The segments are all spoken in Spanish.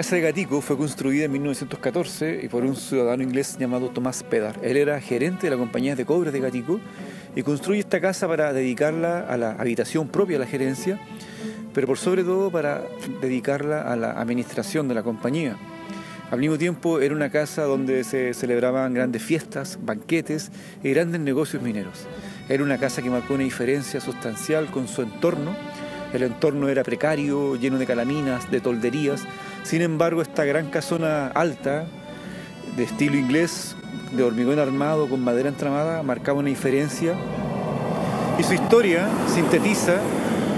casa de Gatico fue construida en 1914 y por un ciudadano inglés llamado Thomas Pedar. Él era gerente de la compañía de cobre de Gatico y construye esta casa para dedicarla a la habitación propia de la gerencia, pero por sobre todo para dedicarla a la administración de la compañía. Al mismo tiempo era una casa donde se celebraban grandes fiestas, banquetes y grandes negocios mineros. Era una casa que marcó una diferencia sustancial con su entorno. El entorno era precario, lleno de calaminas, de tolderías. Sin embargo, esta gran casona alta, de estilo inglés, de hormigón armado con madera entramada, marcaba una diferencia. Y su historia sintetiza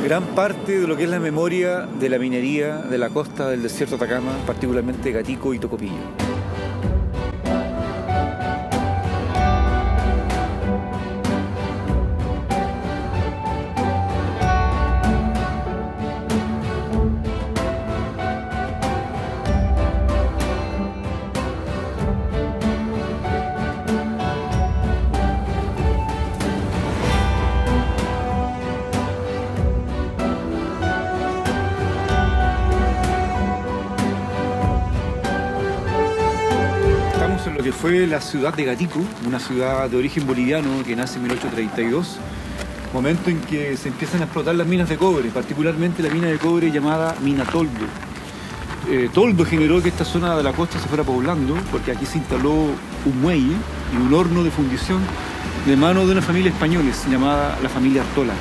gran parte de lo que es la memoria de la minería de la costa del desierto de Atacama, particularmente Gatico y Tocopilla. Fue la ciudad de Gatico, una ciudad de origen boliviano que nace en 1832, momento en que se empiezan a explotar las minas de cobre, particularmente la mina de cobre llamada Mina Toldo. Toldo generó que esta zona de la costa se fuera poblando, porque aquí se instaló un muelle y un horno de fundición de mano de una familia española llamada la familia Artola.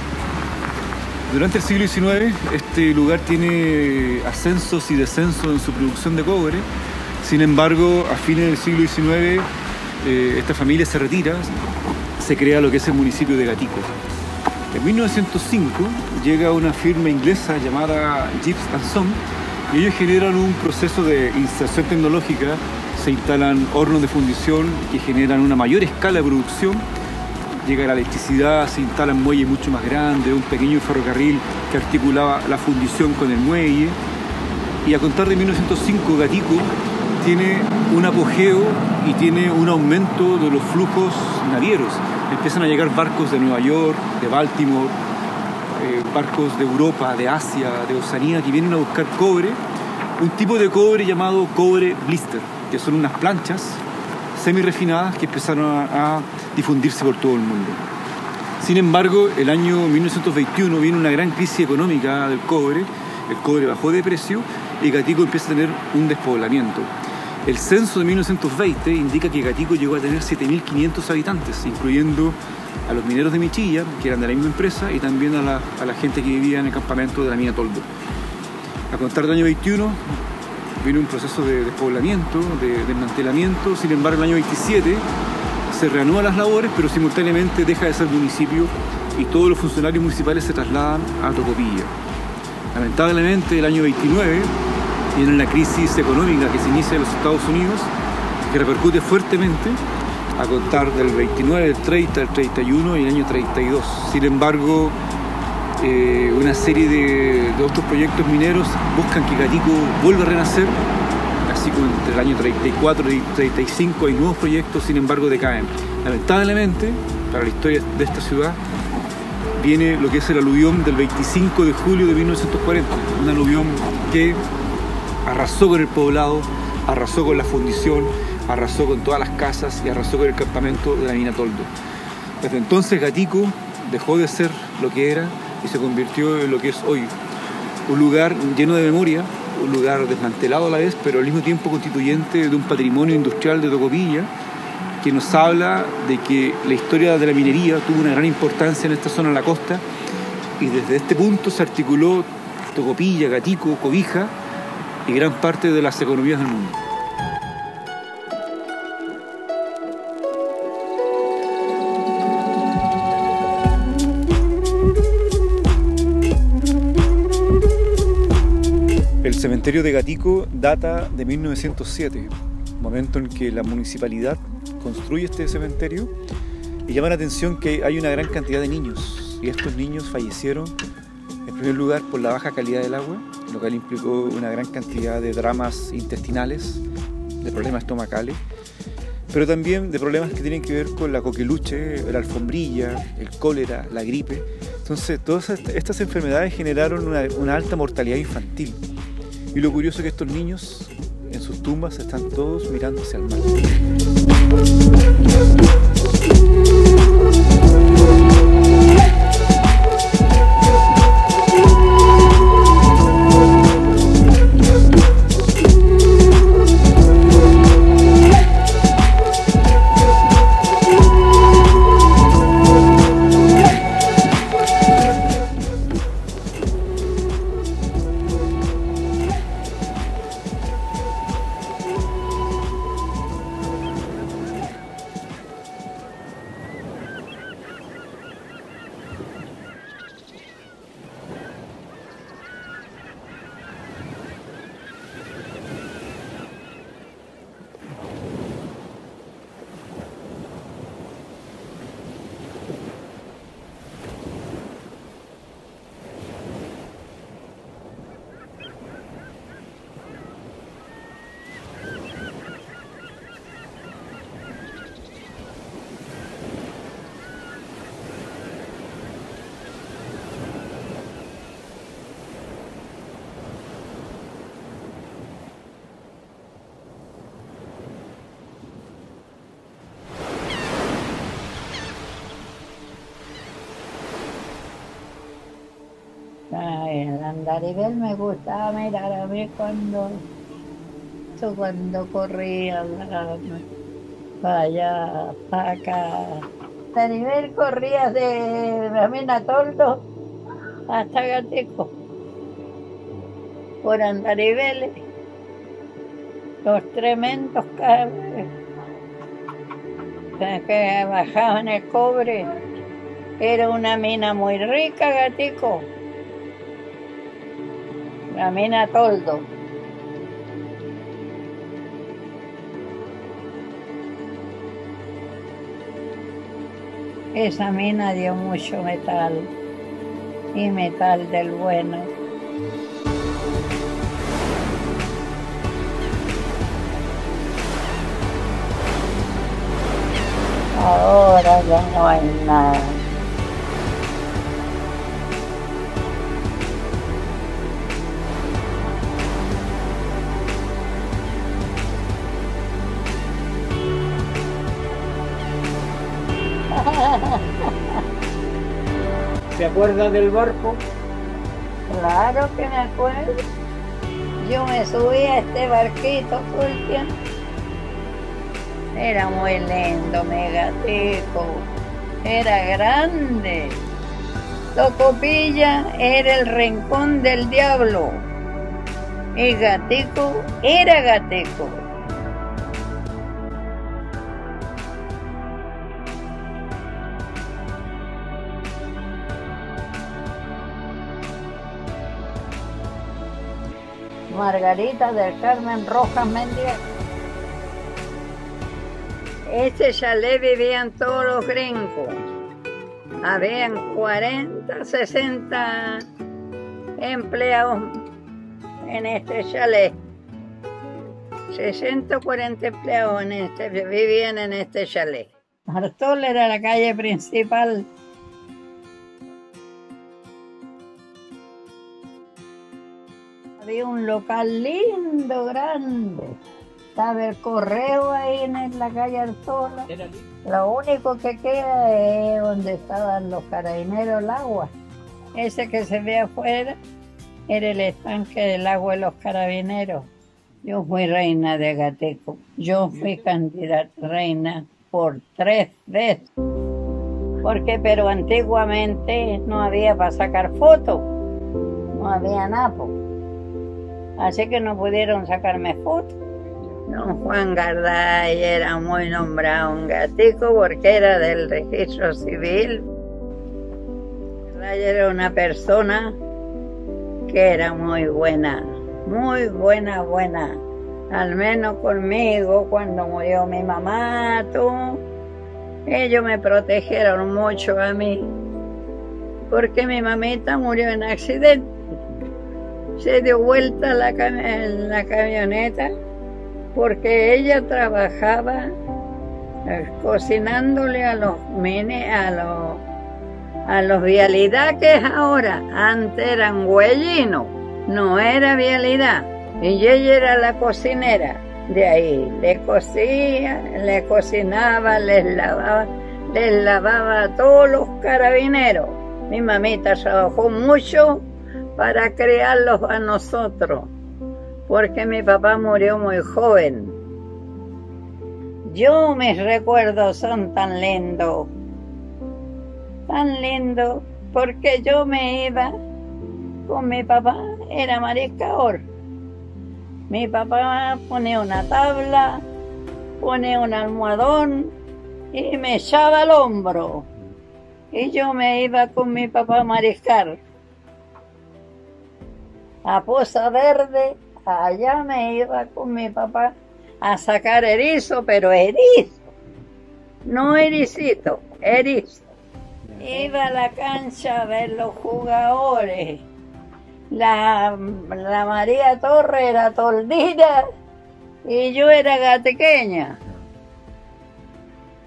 Durante el siglo XIX, este lugar tiene ascensos y descensos en su producción de cobre. Sin embargo, a fines del siglo XIX, esta familia se retira, se crea lo que es el municipio de Gatico. En 1905 llega una firma inglesa llamada Gibbs & Son y ellos generan un proceso de inserción tecnológica, se instalan hornos de fundición que generan una mayor escala de producción, llega la electricidad, se instalan muelles mucho más grandes, un pequeño ferrocarril que articulaba la fundición con el muelle, y a contar de 1905 Gatico tiene un apogeo y tiene un aumento de los flujos navieros. Empiezan a llegar barcos de Nueva York, de Baltimore, barcos de Europa, de Asia, de Oceanía, que vienen a buscar cobre, un tipo de cobre llamado cobre blister, que son unas planchas semirefinadas que empezaron a difundirse por todo el mundo. Sin embargo, el año 1921 viene una gran crisis económica del cobre, el cobre bajó de precio y Gatico empieza a tener un despoblamiento. El censo de 1920 indica que Gatico llegó a tener 7.500 habitantes, incluyendo a los mineros de Michilla, que eran de la misma empresa, y también a la gente que vivía en el campamento de la mina Toldo. A contar del año 21, viene un proceso de despoblamiento, de desmantelamiento. Sin embargo, el año 27 se reanudan las labores, pero simultáneamente deja de ser municipio y todos los funcionarios municipales se trasladan a Tocopilla. Lamentablemente, el año 29, viene la crisis económica que se inicia en los Estados Unidos, que repercute fuertemente a contar del 29, del 30, del 31 y el año 32. Sin embargo, una serie de otros proyectos mineros buscan que Gatico vuelva a renacer, así como entre el año 34 y 35 hay nuevos proyectos, sin embargo decaen. Lamentablemente, para la historia de esta ciudad, viene lo que es el aluvión del 25 de julio de 1940, un aluvión que arrasó con el poblado, arrasó con la fundición, arrasó con todas las casas y arrasó con el campamento de la mina Toldo. Desde entonces Gatico dejó de ser lo que era y se convirtió en lo que es hoy. Un lugar lleno de memoria, un lugar desmantelado a la vez, pero al mismo tiempo constituyente de un patrimonio industrial de Tocopilla que nos habla de que la historia de la minería tuvo una gran importancia en esta zona de la costa y desde este punto se articuló Tocopilla, Gatico, Cobija y gran parte de las economías del mundo. El cementerio de Gatico data de 1907, momento en que la municipalidad construye este cementerio, y llama la atención que hay una gran cantidad de niños, y estos niños fallecieron en primer lugar por la baja calidad del agua, lo cual implicó una gran cantidad de dramas intestinales, de problemas estomacales, pero también de problemas que tienen que ver con la coqueluche, la alfombrilla, el cólera, la gripe. Entonces, todas estas enfermedades generaron una alta mortalidad infantil. Y lo curioso es que estos niños en sus tumbas están todos mirándose al mar. El andarivel me gustaba mirar a mí cuando corría para allá, para acá. El andarivel corría de Mina Toldo hasta Gatico, por andariveles, los tremendos que bajaban el cobre. Era una mina muy rica, Gatico. La Mina Toldo. Esa mina dio mucho metal, y metal del bueno. Ahora ya no hay nada. ¿Se acuerda del barco? Claro que me acuerdo. Yo me subí a este barquito todo el tiempo. Era muy lindo, mi Gatico. Era grande. Tocopilla era el rincón del diablo. Y Gatico era Gatico. Margarita del Carmen Rojas Mendieta. Este chalet vivían todos los gringos. Habían 40, 60 empleados en este chalet. 60 o 40 empleados vivían en este chalet. Martol era la calle principal. Había un local lindo, grande. Estaba el correo ahí en la calle Artola. Lo único que queda es donde estaban los carabineros, el agua. Ese que se ve afuera era el estanque del agua de los carabineros. Yo fui reina de Gatico. Yo fui candidata reina por 3 veces. Porque, pero antiguamente no había para sacar fotos. No había napo. Así que no pudieron sacarme fotos. Don Juan Garday era muy nombrado un Gatico porque era del registro civil. Garday era una persona que era muy buena. Al menos conmigo, cuando murió mi mamá, ellos me protegieron mucho a mí. Porque mi mamita murió en accidente. Se dio vuelta la camioneta porque ella trabajaba cocinándole a los mines, a los vialidad que es ahora. Antes eran huellinos, no era vialidad. Y ella era la cocinera de ahí. Les cocía, les cocinaba, les lavaba a todos los carabineros. Mi mamita trabajó mucho para criarlos a nosotros, porque mi papá murió muy joven. Yo, mis recuerdos son tan lindos, porque yo me iba con mi papá, era mariscador. Mi papá ponía una tabla, ponía un almohadón y me echaba al hombro. Y yo me iba con mi papá a mariscar. A Poza Verde, allá me iba con mi papá a sacar erizo, pero erizo, no ericito, erizo. Iba a la cancha a ver los jugadores. La María Torre era toldina y yo era gatiqueña.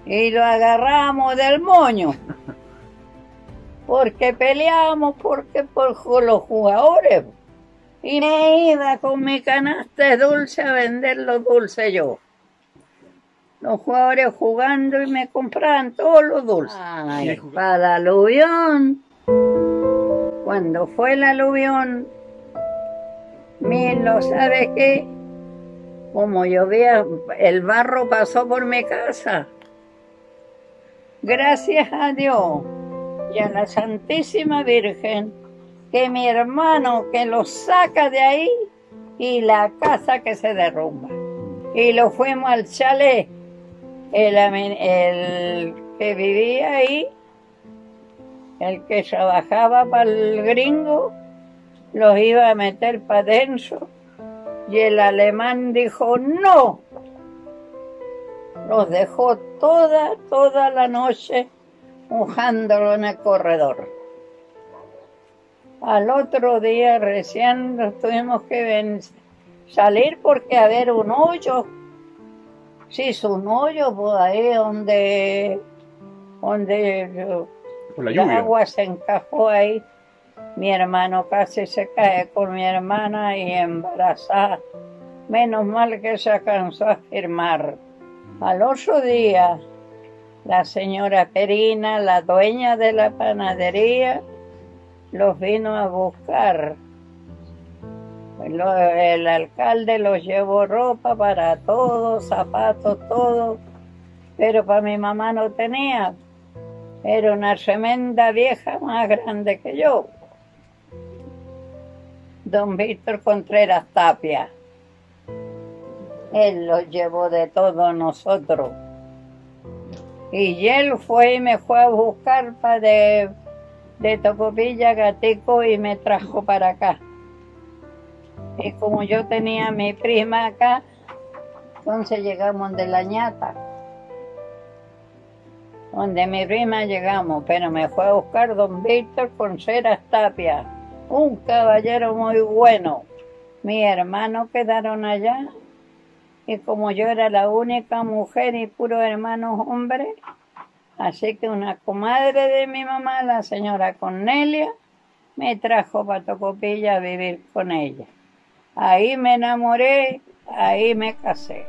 Y lo agarramos del moño, porque peleamos por los jugadores. Y me iba con mi canasta de dulce a vender los dulces yo. Los jugadores jugando y me compraban todos los dulces. Ay, para el aluvión. Cuando fue el aluvión, lo ¿sabes qué? Como llovía, el barro pasó por mi casa. Gracias a Dios y a la Santísima Virgen, que mi hermano que lo saca de ahí y la casa que se derrumba. Y lo fuimos al chalet. El que vivía ahí, el que trabajaba para el gringo, los iba a meter para adentro. Y el alemán dijo no. Los dejó toda la noche mojándolo en el corredor. Al otro día recién nos tuvimos que salir porque había un hoyo. Sí, es un hoyo por ahí donde por la lluvia. El agua se encajó ahí. Mi hermano casi se cae con mi hermana y embarazada. Menos mal que se alcanzó a firmar. Al otro día, la señora Perina, la dueña de la panadería, los vino a buscar. El alcalde los llevó ropa para todos, zapatos, todo, pero para mi mamá no tenía. Era una tremenda vieja más grande que yo. Don Víctor Contreras Tapia. Él los llevó de todos nosotros. Y él fue y me fue a buscar para de Tocopilla, Gatico, y me trajo para acá. Y como yo tenía a mi prima acá, entonces llegamos de la ñata. Donde mi prima llegamos, pero me fue a buscar don Víctor Contreras Tapia, un caballero muy bueno. Mis hermanos quedaron allá, y como yo era la única mujer y puros hermanos hombres, así que una comadre de mi mamá, la señora Cornelia, me trajo para Tocopilla a vivir con ella. Ahí me enamoré, ahí me casé.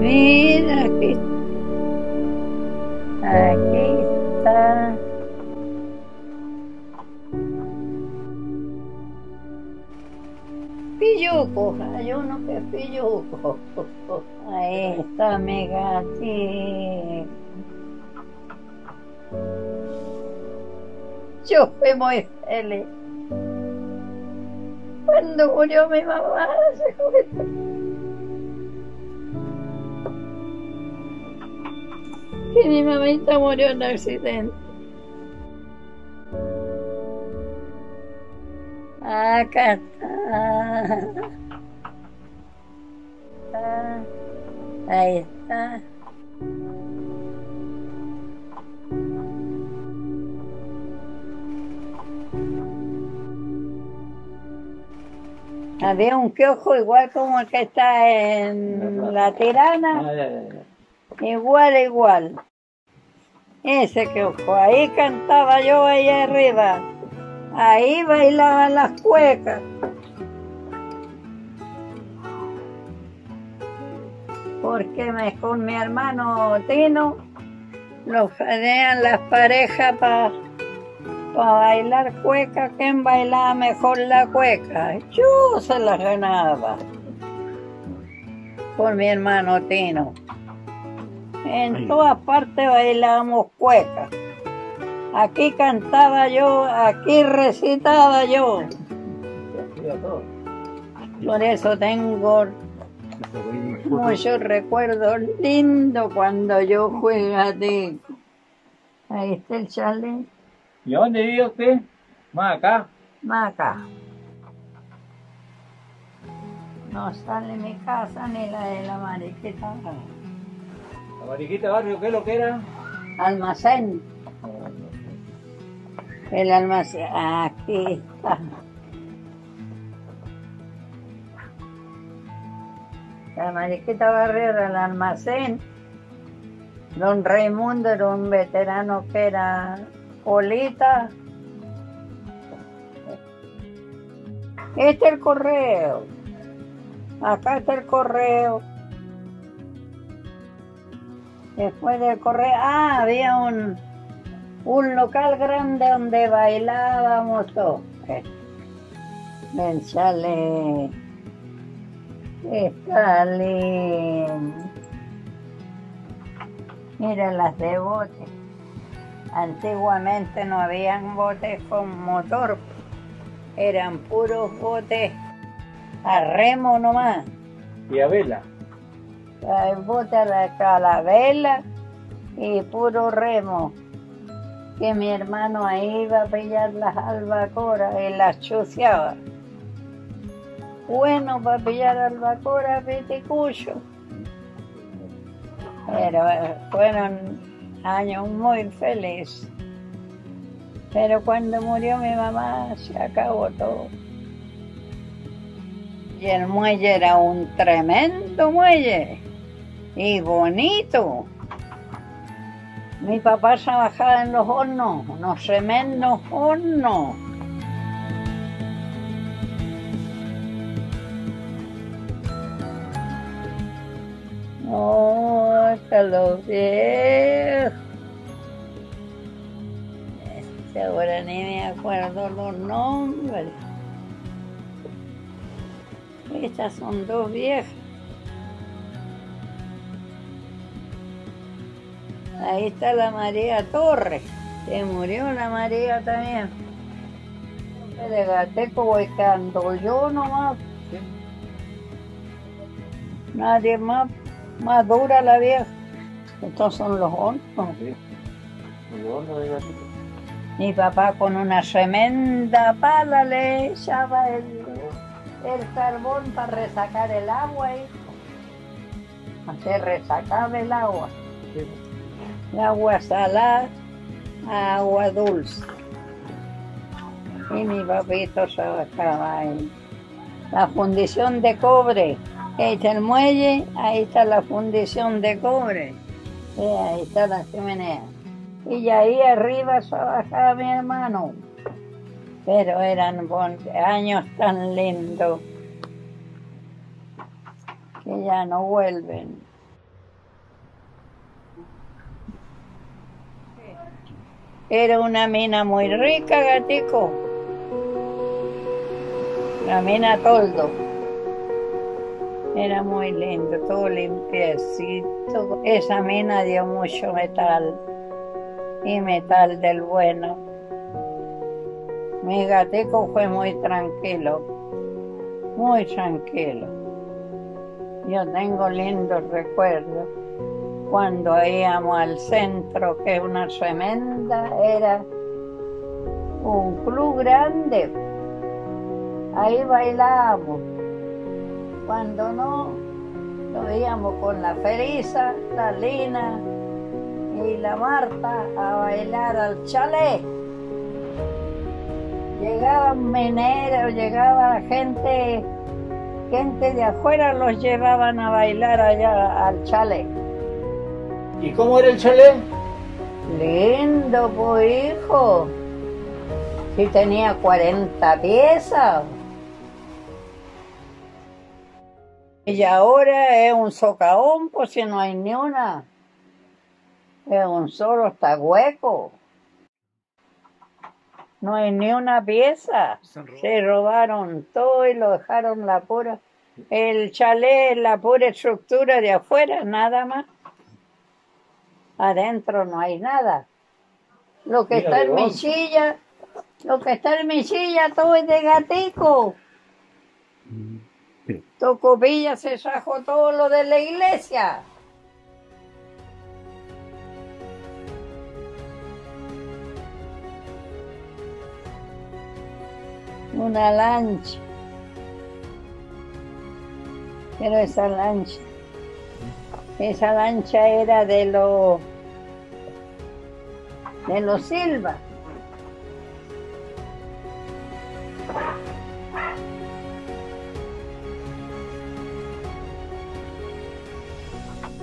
Mira aquí. Aquí está. Pilluco, hay uno que es pilluco. Ahí está mi gatito. Yo fui muy feliz. Cuando murió mi mamá, se cuenta. Que mi mamita murió en un accidente. Acá está. Ahí está. Había un kiosco igual como el que está en La Tirana. Igual. Ese kiosco. Ahí cantaba yo ahí arriba. Ahí bailaban las cuecas. Porque con mi hermano Tino los tenían las parejas para bailar cueca. ¿Quién bailaba mejor la cueca? Yo se la ganaba por mi hermano Tino. En todas partes bailábamos cueca. Aquí cantaba yo, aquí recitaba yo. Por eso tengo muchos recuerdos lindos cuando yo jugué a ti. Ahí está el chalet. ¿Y dónde vive usted? ¿Más acá? Más acá. No sale mi casa ni la de la Mariquita. ¿La Mariquita Barrio qué es lo que era? Almacén. El almacén, aquí está. La Mariquita Barrera, el almacén. Don Raimundo era un veterano que era colita. Este es el correo. Acá está el correo. Después del correo, había un local grande donde bailábamos todos. Pensale. Estale. Mira las de bote. Antiguamente no habían botes con motor. Eran puros botes a remo nomás. ¿Y a vela? El bote a la vela y puro remo. Que mi hermano ahí iba a pillar las albacoras y las chuceaba. Bueno, para pillar albacoras, piticucho. Pero fueron años muy felices. Pero cuando murió mi mamá, se acabó todo. Y el muelle era un tremendo muelle. Y bonito. Mi papá trabajaba en los hornos, unos tremendos hornos. Oh, hasta los viejos. Ahora ni me acuerdo los nombres. Estas son dos viejas. Ahí está la María Torre, que murió la María también. De Gatico voy cantando yo nomás. Sí. Nadie más dura la vieja. Estos son los hornos. Sí. Los hornos de Gatico. Mi papá con una tremenda pala le echaba el carbón para resacar el agua. Hacer resacar el agua. Sí. Agua salada, agua dulce. Y mi papito trabajaba ahí. La fundición de cobre. Ahí está el muelle, ahí está la fundición de cobre. Y ahí está la chimenea. Y ahí arriba trabajaba mi hermano. Pero eran años tan lindos que ya no vuelven. Era una mina muy rica, Gatico. La mina Toldo. Era muy lindo, todo limpiecito. Esa mina dio mucho metal. Y metal del bueno. Mi Gatico fue muy tranquilo. Muy tranquilo. Yo tengo lindos recuerdos. Cuando íbamos al centro, que una tremenda, era un club grande. Ahí bailábamos. Cuando no, lo íbamos con la Ferisa, la Lina y la Marta a bailar al chalet. Llegaban mineros, llegaba gente de afuera, los llevaban a bailar allá al chalet. ¿Y cómo era el chalet? Lindo, pues, hijo. Yo tenía 40 piezas. Y ahora es un socavón, pues si no hay ni una. Es un solo, está hueco. No hay ni una pieza. Se robaron todo y lo dejaron la pura. El chalet, la pura estructura de afuera, nada más. Adentro no hay nada. Lo que mira, está en Michilla, lo que está en Michilla, todo es de Gatico. Sí. Tocopilla se sacó todo lo de la iglesia. Una lancha. Pero esa lancha era de los Silva.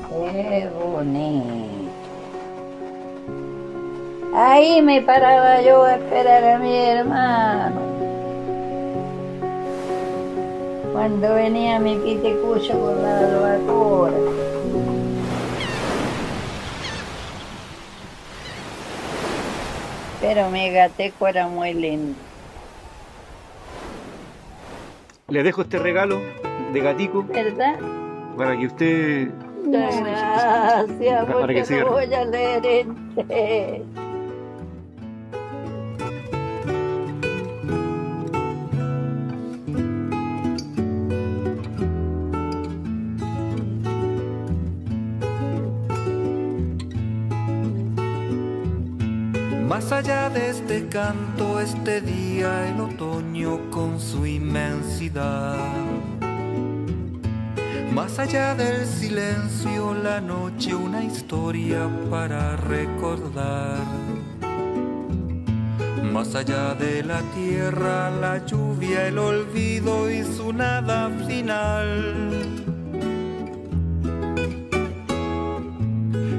¡Qué bonito! Ahí me paraba yo a esperar a mi hermano. Cuando venía mi pitecucho con la albacora. Pero mi Gateco era muy lindo. Le dejo este regalo de Gatico. ¿Verdad? Para que usted... Gracias, porque no voy a leer este. Más allá de este canto, este día, el otoño con su inmensidad. Más allá del silencio, la noche, una historia para recordar. Más allá de la tierra, la lluvia, el olvido y su nada final.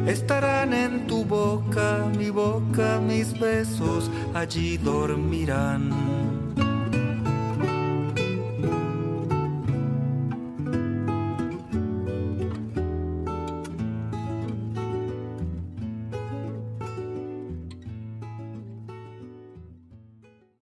Estarán en tu boca, mi boca, mis besos, allí dormirán.